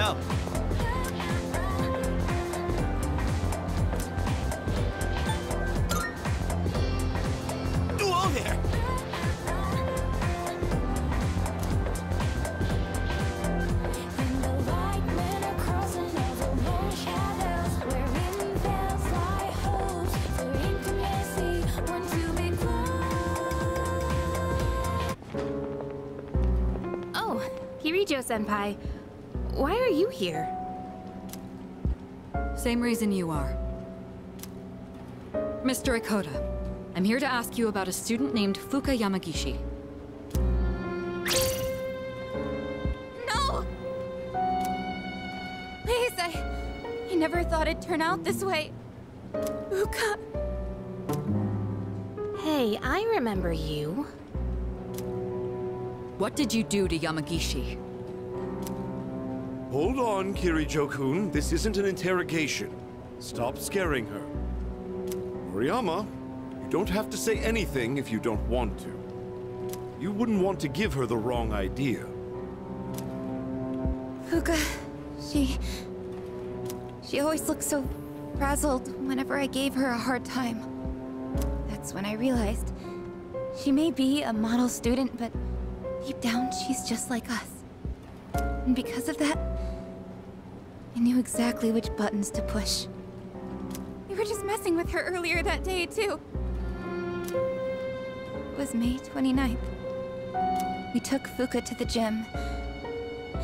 go. Whoa there! Oh, Kirijo-senpai. Why are you here? Same reason you are. Mr. Ikota, I'm here to ask you about a student named Fuuka Yamagishi. No! Please, I never thought it'd turn out this way. Fuuka... Hey, I remember you. What did you do to Yamagishi? Hold on, Kirijo-kun. This isn't an interrogation. Stop scaring her. Moriyama, you don't have to say anything if you don't want to. You wouldn't want to give her the wrong idea. Fuuka, she always looked so frazzled whenever I gave her a hard time. That's when I realized she may be a model student, but deep down, she's just like us. And because of that, I knew exactly which buttons to push. We were just messing with her earlier that day, too. It was May 29th. We took Fuuka to the gym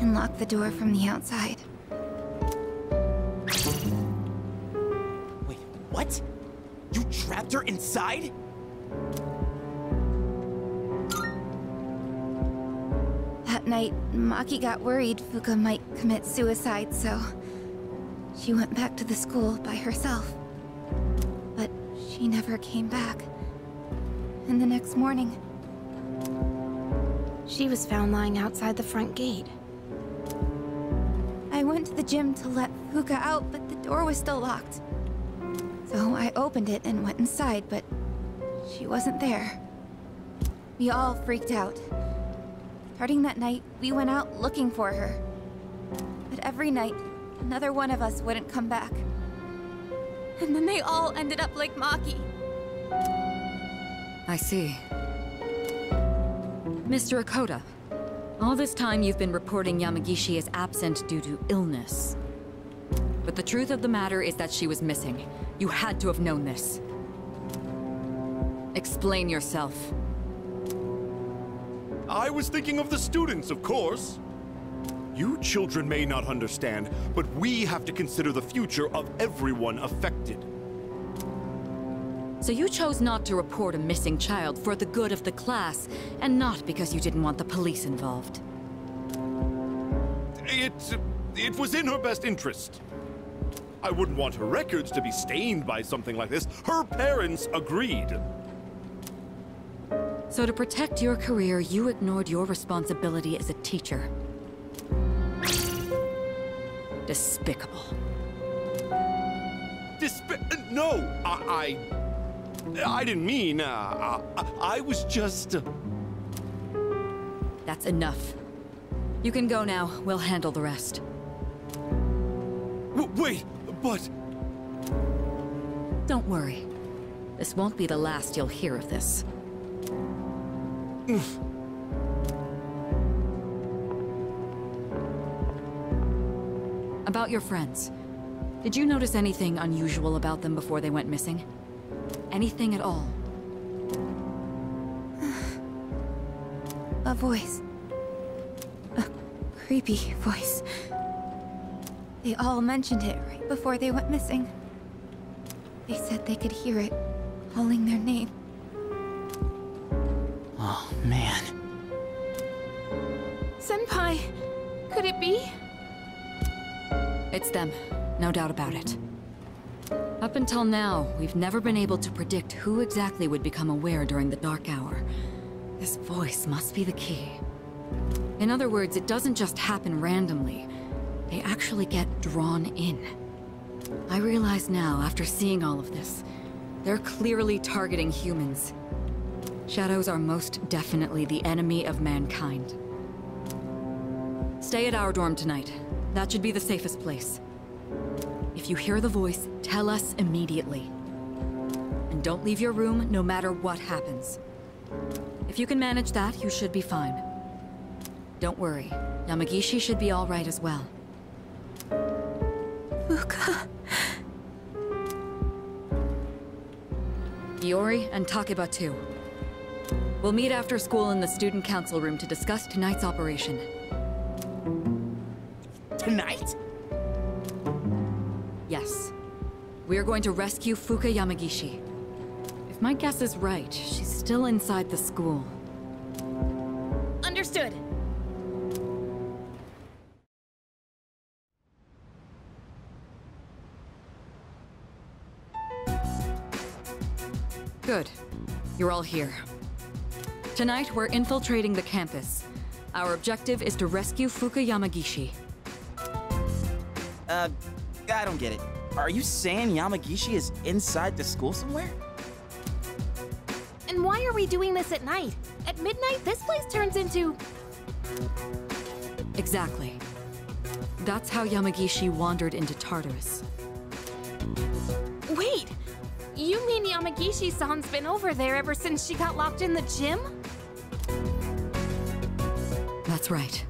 and locked the door from the outside. Wait, what? You trapped her inside? That night, Maki got worried Fuuka might commit suicide, so she went back to the school by herself. But she never came back. And the next morning, she was found lying outside the front gate. I went to the gym to let Fuuka out, but the door was still locked. So I opened it and went inside, but she wasn't there. We all freaked out. Starting that night, we went out looking for her. But every night, another one of us wouldn't come back. And then they all ended up like Maki. I see. Mr. Okota, all this time you've been reporting Yamagishi is absent due to illness. But the truth of the matter is that she was missing. You had to have known this. Explain yourself. I was thinking of the students, of course. You children may not understand, but we have to consider the future of everyone affected. So you chose not to report a missing child for the good of the class, and not because you didn't want the police involved. It was in her best interest. I wouldn't want her records to be stained by something like this. Her parents agreed. So to protect your career, you ignored your responsibility as a teacher. Despicable. No, I didn't mean... I was just... That's enough. You can go now. We'll handle the rest. Wait, but... Don't worry. This won't be the last you'll hear of this. About your friends. Did you notice anything unusual about them before they went missing? Anything at all? A voice. A creepy voice. They all mentioned it right before they went missing. They said they could hear it calling their name. Oh, man. Senpai, could it be? It's them, no doubt about it. Up until now, we've never been able to predict who exactly would become aware during the Dark Hour. This voice must be the key. In other words, it doesn't just happen randomly. They actually get drawn in. I realize now, after seeing all of this, they're clearly targeting humans. Shadows are most definitely the enemy of mankind. Stay at our dorm tonight. That should be the safest place. If you hear the voice, tell us immediately. And don't leave your room no matter what happens. If you can manage that, you should be fine. Don't worry. Yamagishi should be all right as well. Fuuka... Iori and Takeba too. We'll meet after school in the student council room to discuss tonight's operation. Tonight? Yes. We are going to rescue Fuuka Yamagishi. If my guess is right, she's still inside the school. Understood. Good. You're all here. Tonight, we're infiltrating the campus. Our objective is to rescue Fuuka Yamagishi. I don't get it. Are you saying Yamagishi is inside the school somewhere? And why are we doing this at night? At midnight, this place turns into... Exactly. That's how Yamagishi wandered into Tartarus. Wait! You mean Yamagishi-san's been over there ever since she got locked in the gym? That's right.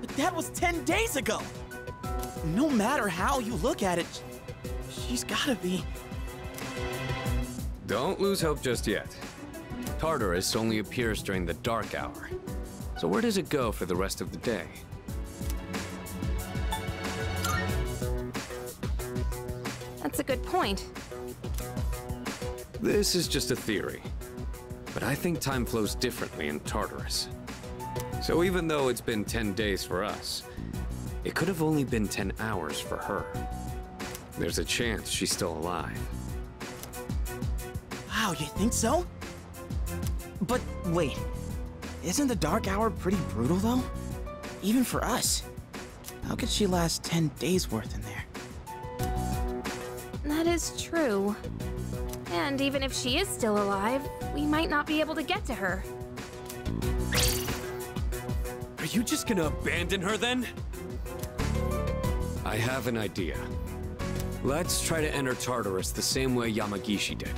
But that was 10 days ago! No matter how you look at it, she's gotta be... Don't lose hope just yet. Tartarus only appears during the Dark Hour. So where does it go for the rest of the day? That's a good point. This is just a theory, but I think time flows differently in Tartarus. So even though it's been 10 days for us, it could have only been 10 hours for her. There's a chance she's still alive. Wow, you think so? But wait, isn't the Dark Hour pretty brutal though? Even for us? How could she last 10 days worth in there? That is true. And even if she is still alive, we might not be able to get to her. Are you just gonna abandon her then? I have an idea. Let's try to enter Tartarus the same way Yamagishi did.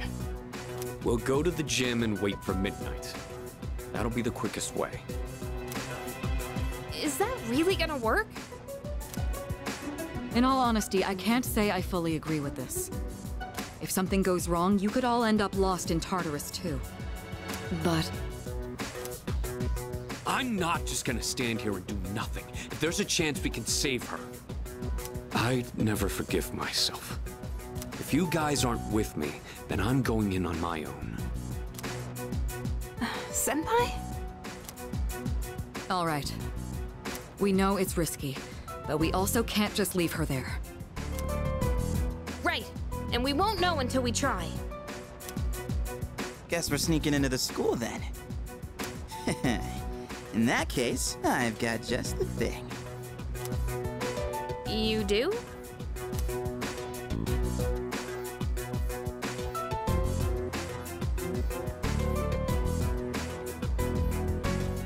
We'll go to the gym and wait for midnight. That'll be the quickest way. Is that really gonna work? In all honesty, I can't say I fully agree with this. If something goes wrong, you could all end up lost in Tartarus too. But... I'm not just gonna stand here and do nothing. If there's a chance we can save her. I'd never forgive myself. If you guys aren't with me, then I'm going in on my own. Senpai? All right. We know it's risky. But we also can't just leave her there. Right, and we won't know until we try. Guess we're sneaking into the school then. In that case, I've got just the thing. You do?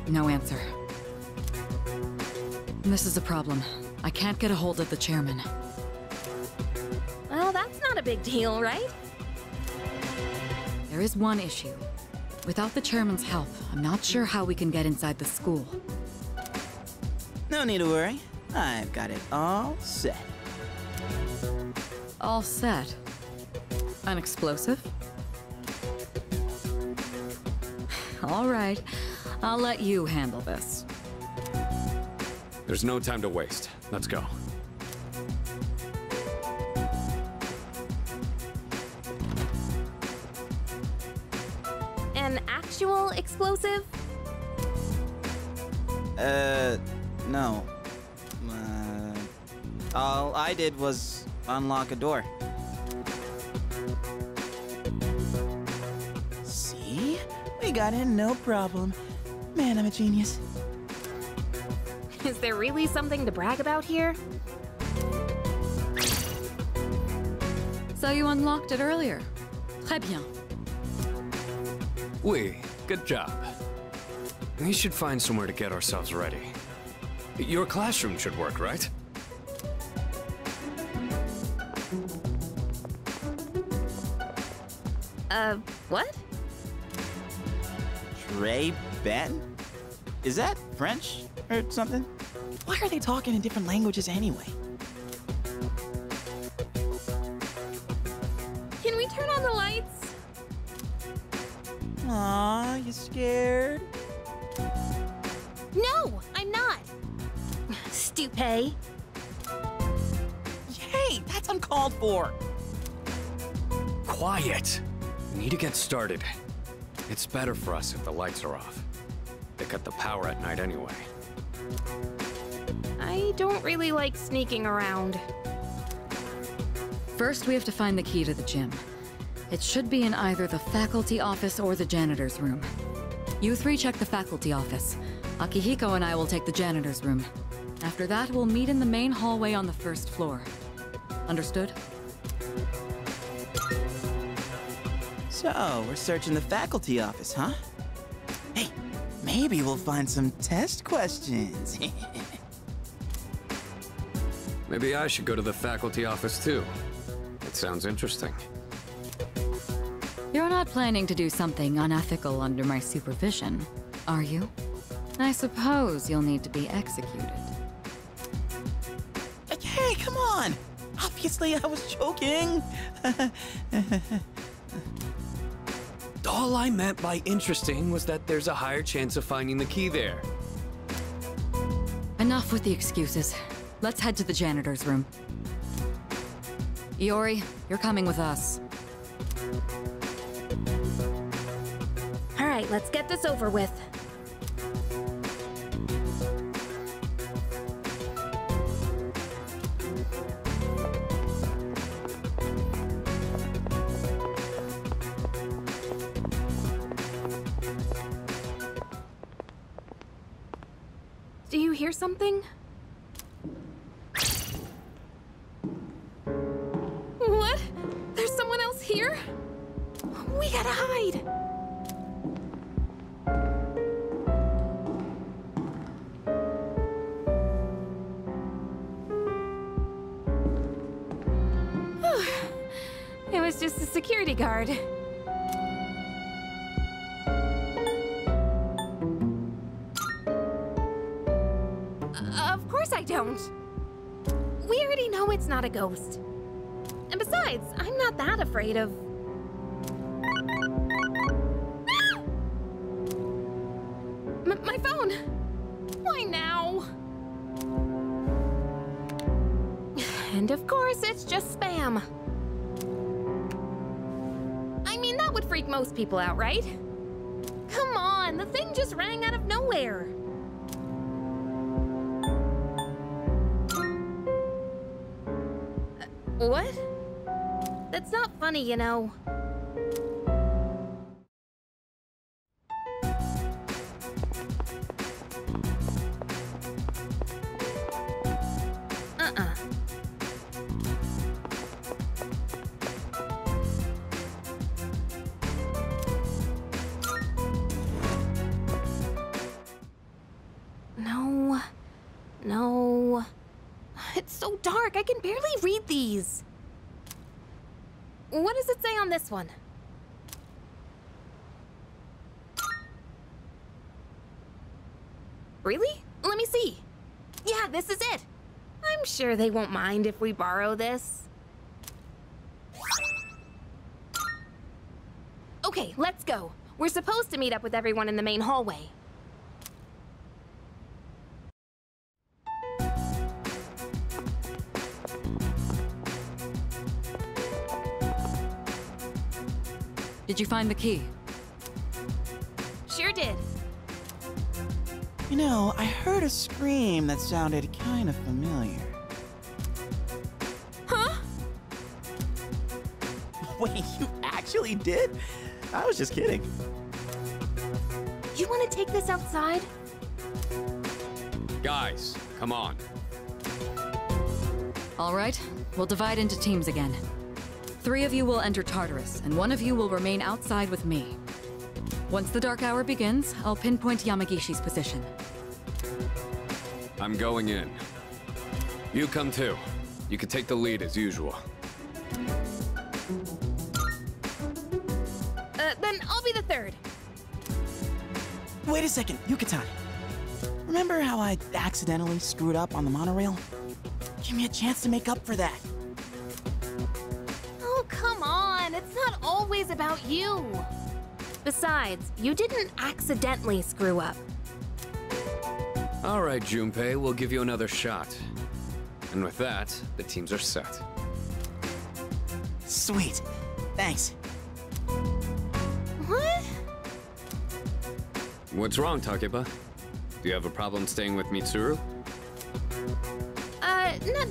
No answer. This is a problem. I can't get a hold of the chairman. Well, that's not a big deal, right? There is one issue. Without the chairman's help, I'm not sure how we can get inside the school. No need to worry. I've got it all set. All set? An explosive? All right. I'll let you handle this. There's no time to waste. Let's go. An actual explosive? No. All I did was unlock a door. See? We got in no problem. Man, I'm a genius. Is there really something to brag about here? So you unlocked it earlier. Très bien. Oui, good job. We should find somewhere to get ourselves ready. Your classroom should work, right? What? Trey Ben? Is that French or something? Why are they talking in different languages anyway? Can we turn on the lights? Aw, you scared? No, I'm not. Stupid. Yay, that's uncalled for. Quiet. We need to get started. It's better for us if the lights are off. They cut the power at night anyway. I don't really like sneaking around. First, we have to find the key to the gym. It should be in either the faculty office or the janitor's room. You three check the faculty office. Akihiko and I will take the janitor's room. After that, we'll meet in the main hallway on the first floor. Understood? So, we're searching the faculty office, huh? Hey, maybe we'll find some test questions. Maybe I should go to the faculty office too. It sounds interesting. You're not planning to do something unethical under my supervision, are you? I suppose you'll need to be executed. Hey, come on! Obviously, I was joking! All I meant by interesting was that there's a higher chance of finding the key there. Enough with the excuses. Let's head to the janitor's room. Iori, you're coming with us. All right, let's get this over with. Do you hear something? What? There's someone else here? We gotta hide! It was just a security guard. Of course I don't. We already know it's not a ghost. And besides, I'm not that afraid of... Ah! My phone! Why now? And of course, it's just spam. I mean, that would freak most people out, right? Come on, the thing just rang out of nowhere. What? That's not funny, you know. No. No. It's so dark, I can barely read these. What does it say on this one? Really? Let me see. Yeah, this is it. I'm sure they won't mind if we borrow this. Okay, let's go. We're supposed to meet up with everyone in the main hallway. Did you find the key? Sure did. You know, I heard a scream that sounded kind of familiar. Huh? Wait, you actually did? I was just kidding. You want to take this outside? Guys, come on. All right, we'll divide into teams again. Three of you will enter Tartarus, and one of you will remain outside with me. Once the Dark Hour begins, I'll pinpoint Yamagishi's position. I'm going in. You come too. You can take the lead as usual. Then I'll be the third. Wait a second, Yukitani. Remember how I accidentally screwed up on the monorail? Give me a chance to make up for that. Oh, come on. It's not always about you. Besides, you didn't accidentally screw up. All right, Junpei, we'll give you another shot. And with that, the teams are set. Sweet. Thanks. What? What's wrong, Takeba? Do you have a problem staying with Mitsuru?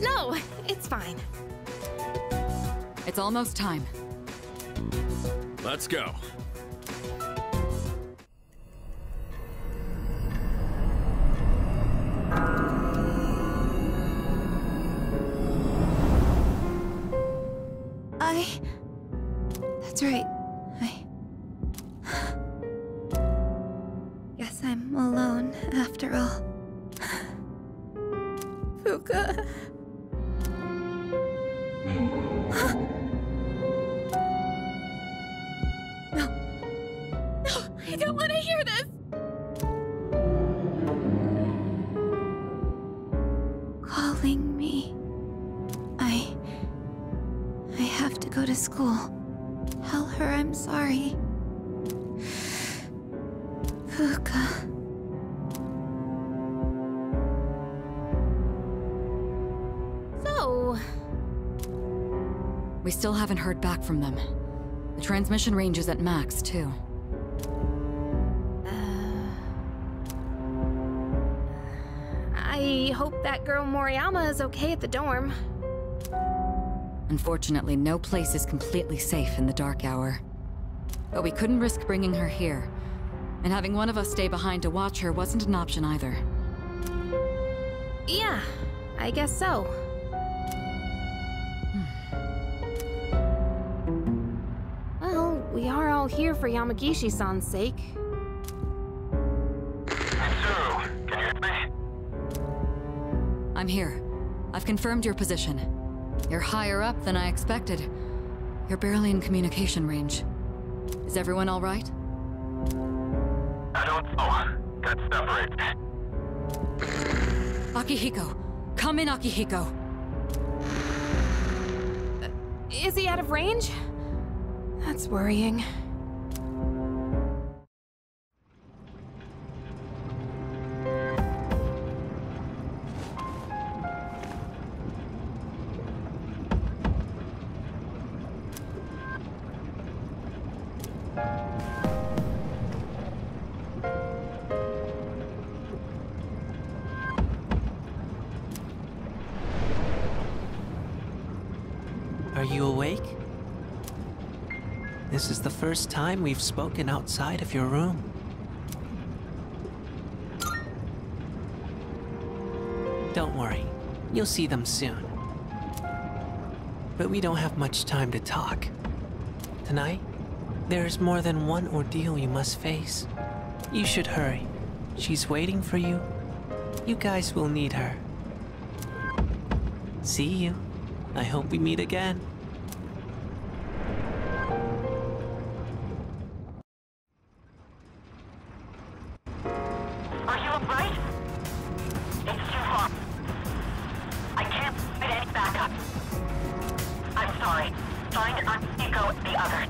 No, it's fine. It's almost time. Let's go. That's right. Guess I'm alone after all. Fuuka. No. No, I don't want to hear this. Calling me. I have to go to school. Tell her I'm sorry. Fuuka. So... We still haven't heard back from them. The transmission range is at max, too. I hope that girl Moriyama is okay at the dorm. Unfortunately, no place is completely safe in the Dark Hour. But we couldn't risk bringing her here. And having one of us stay behind to watch her wasn't an option either. Yeah, I guess so. Well, we are all here for Yamagishi-san's sake. Mitsuru, can you hear me? I'm here. I've confirmed your position. You're higher up than I expected. You're barely in communication range. Is everyone all right? I don't know. Got separated. Akihiko! Come in, Akihiko! Is he out of range? That's worrying. Are you awake? This is the first time we've spoken outside of your room. Don't worry, you'll see them soon. But we don't have much time to talk. Tonight, there is more than one ordeal you must face. You should hurry. She's waiting for you. You guys will need her. See you. I hope we meet again. Are you alright? It's too far. I can't get any backup. I'm sorry. Find Akihiko and the others.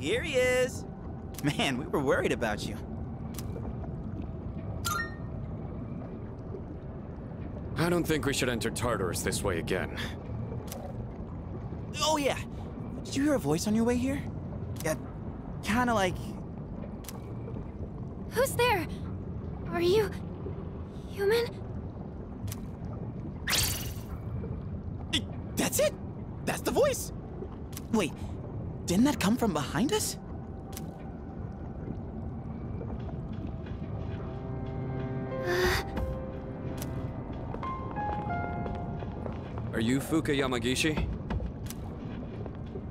Here he is! Man, we were worried about you. I don't think we should enter Tartarus this way again. Oh yeah! Did you hear a voice on your way here? Yeah, kinda like... Who's there? Are you... human? That's it! That's the voice! Wait. Didn't that come from behind us? Are you Fuuka Yamagishi?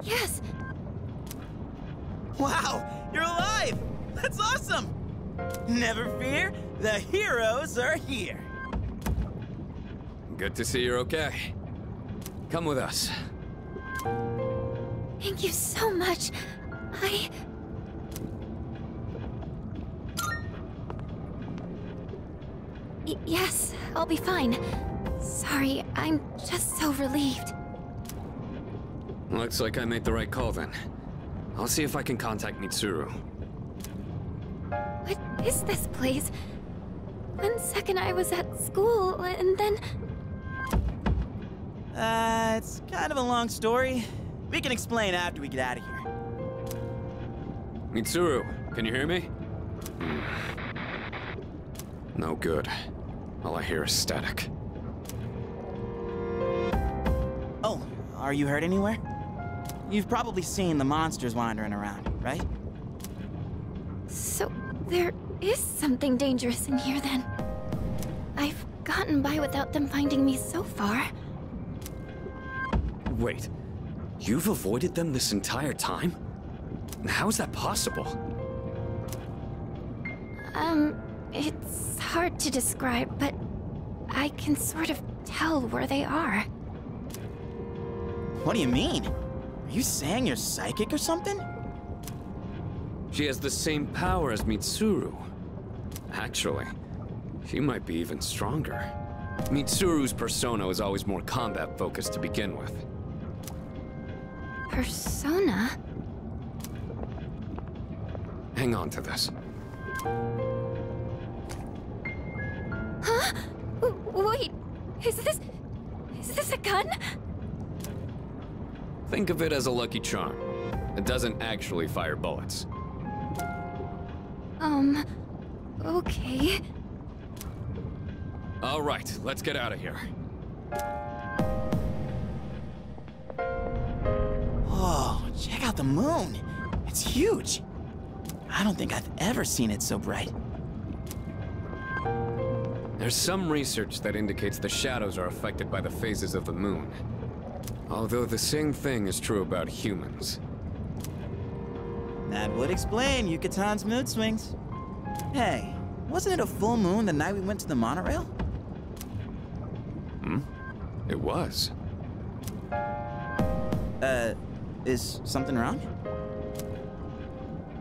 Yes. Wow, you're alive! That's awesome! Never fear, the heroes are here. Good to see you're okay. Come with us. Thank you so much. Yes, I'll be fine. Sorry, I'm just so relieved. Looks like I made the right call then. I'll see if I can contact Mitsuru. What is this place? One second I was at school, and then... It's kind of a long story. We can explain after we get out of here. Mitsuru, can you hear me? No good. All I hear is static. Oh, are you hurt anywhere? You've probably seen the monsters wandering around, right? So, there is something dangerous in here then. I've gotten by without them finding me so far. Wait, you've avoided them this entire time? How is that possible? It's hard to describe, but I can sort of tell where they are. What do you mean? Are you saying you're psychic or something? She has the same power as Mitsuru. Actually, she might be even stronger. Mitsuru's persona is always more combat-focused to begin with. Persona? Hang on to this. Huh? Wait, is this a gun? Think of it as a lucky charm. It doesn't actually fire bullets. Okay. All right, let's get out of here. Whoa, check out the moon. It's huge. I don't think I've ever seen it so bright. There's some research that indicates the shadows are affected by the phases of the moon. Although the same thing is true about humans. That would explain Yukitan's mood swings. Hey, wasn't it a full moon the night we went to the monorail? Hmm? It was. Is something wrong?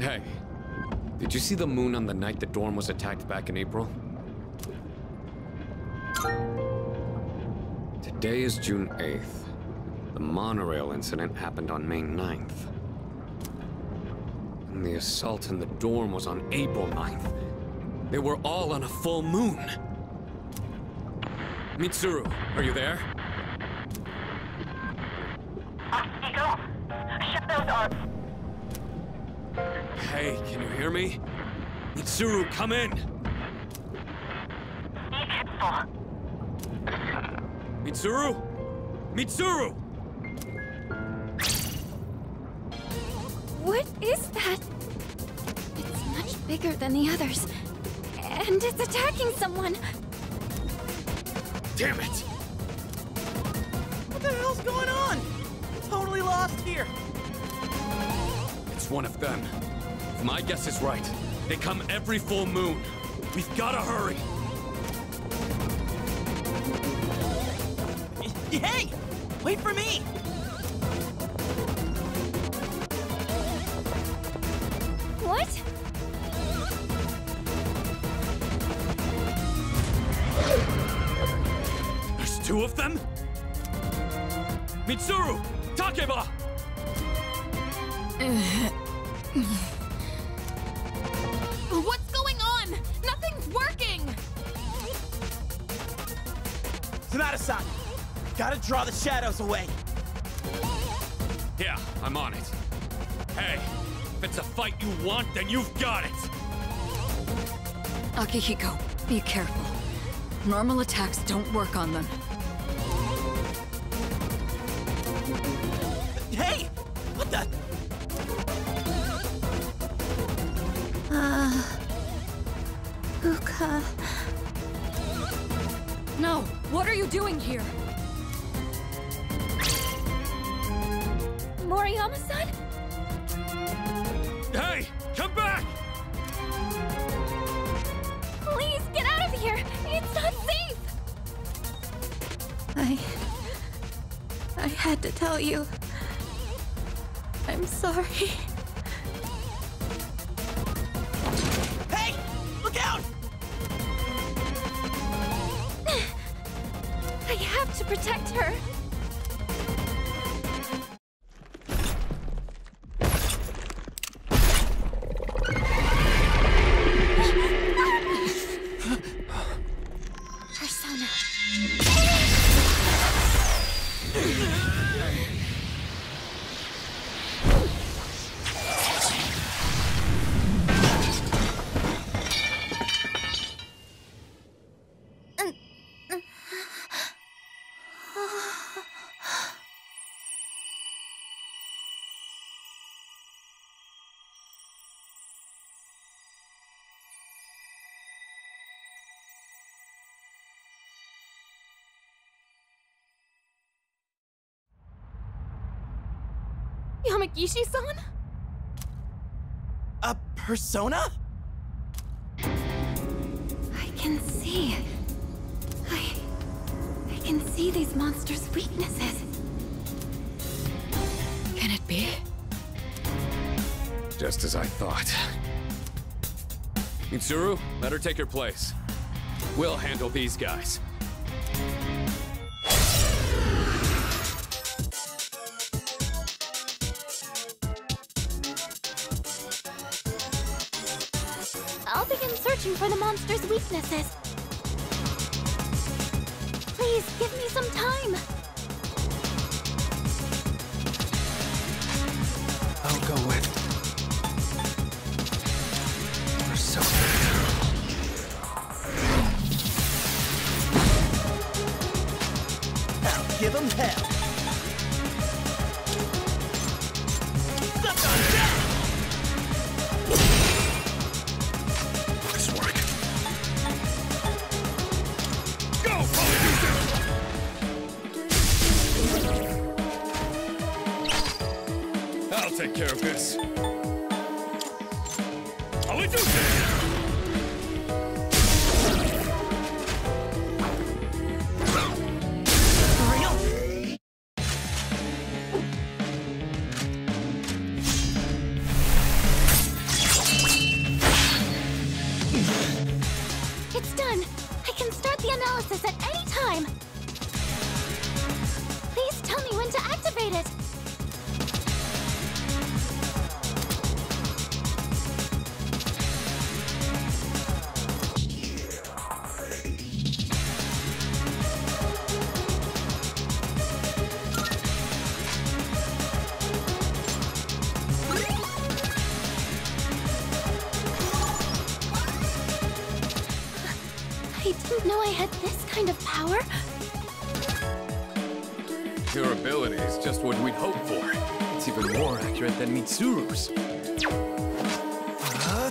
Hey, did you see the moon on the night the dorm was attacked back in April? Today is June 8th. The monorail incident happened on May 9th. And the assault in the dorm was on April 9th. They were all on a full moon. Mitsuru, are you there? Akihiko, shadows are... Hey, can you hear me? Mitsuru, come in! Mitsuru? Mitsuru! What is that? It's much bigger than the others. And it's attacking someone. Damn it! What the hell's going on? I'm totally lost here. It's one of them. If my guess is right, they come every full moon. We've gotta hurry. Hey! Wait for me! What? There's two of them? Mitsuru! Takeba! What's going on? Nothing's working! Sonata-san! Gotta draw the shadows away. Yeah, I'm on it. Hey, if it's a fight you want, then you've got it! Akihiko, be careful. Normal attacks don't work on them. Hey! What the? Fuuka... No! What are you doing here? Moriyama-san? Hey! Come back! Please, get out of here! It's not safe! I had to tell you. I'm sorry. Hey! Look out! I have to protect her. Yamagishi-san? A persona? I can see. I can see these monsters' weaknesses. Can it be? Just as I thought. Mitsuru, let her take her place. We'll handle these guys. For the monster's weaknesses. Please give me some time. I'll go with. We're so good. I'll give them hell. Than Mitsuru's. Huh?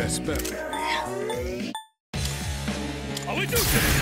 best bet, baby. How we do this?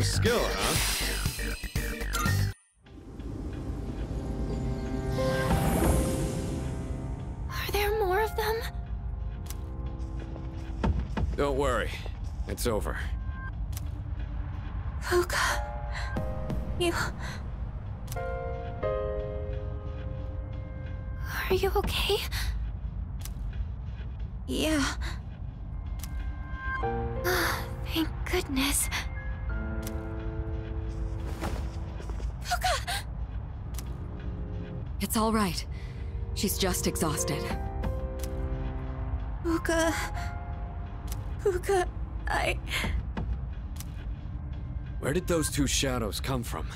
Skill, huh? Are there more of them? Don't worry. It's over. Fuuka... you... Are you okay? Yeah. Oh, thank goodness. It's all right. She's just exhausted. Fuuka... Fuuka... I... Where did those two shadows come from?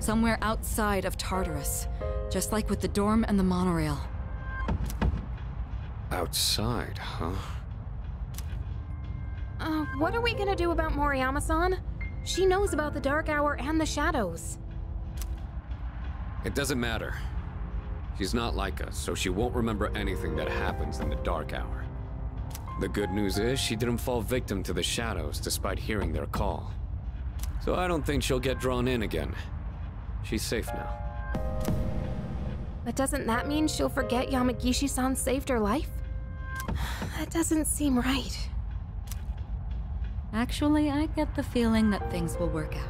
Somewhere outside of Tartarus. Just like with the dorm and the monorail. Outside, huh? What are we gonna do about Moriyama-san? She knows about the Dark Hour and the shadows. It doesn't matter. She's not like us, so she won't remember anything that happens in the Dark Hour. The good news is she didn't fall victim to the shadows despite hearing their call. So I don't think she'll get drawn in again. She's safe now. But doesn't that mean she'll forget Yamagishi-san saved her life? That doesn't seem right. Actually, I get the feeling that things will work out.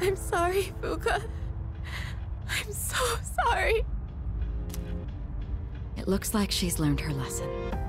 I'm sorry, Fuuka. I'm so sorry. It looks like she's learned her lesson.